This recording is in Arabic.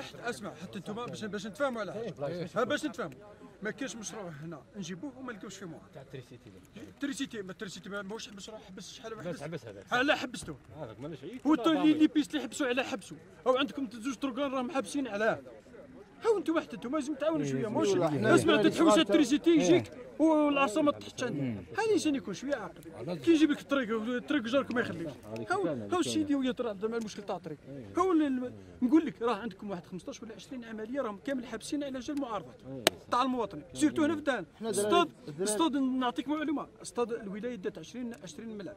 تحت اسمع حتى انتم باش نتفاهموا على حاجه، باش نتفاهموا. ما كاينش مشروع هنا نجيبوه وما نلقاوش فيه معارض. تاع التريسيتي. التريسيتي التريسيتي ماهوش مشروع حبس شحال واحد. باش حبس هذاك. على حبسته. هذاك مالاش عيب. لي بيس اللي حبسوا على حبسوا. أو عندكم زوج طرقان راهم حابسين على. هاو انتم واحد انتم لازم تعاونوا شويه ماهوش لازم تتحوس التريسيتي يجيك والعاصمه تحت عندنا. هاني انسان يكون شويه عاقل. كي يجيب لك الطريق جارك ما يخليكش. هاو سيدي ويا زعما المشكل تاع الطريق. هاو نقول لك راه عندكم واحد 15 ولا 20 عمليه راهم كامل حابسين على جال المعارضات تاع المواطنين سيرتو هنا في الدهن. استاد نعطيك معلومه، استاد الولايه دات 20 ملعب.